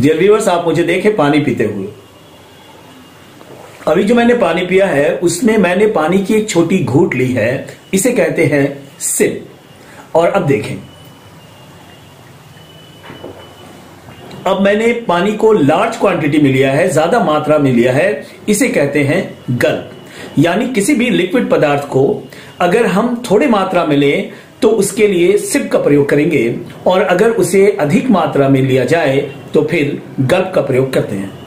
Dear viewers, आप मुझे देखे पानी पीते हुए। अभी जो मैंने पानी पिया है उसमें मैंने पानी की एक छोटी घूंट ली है, इसे कहते हैं सिप। और अब देखें, अब मैंने पानी को लार्ज क्वांटिटी में लिया है, ज्यादा मात्रा में लिया है, इसे कहते हैं गल्प। यानी किसी भी लिक्विड पदार्थ को अगर हम थोड़ी मात्रा में लें तो उसके लिए सिप का प्रयोग करेंगे, और अगर उसे अधिक मात्रा में लिया जाए तो फिर गल्प का प्रयोग करते हैं।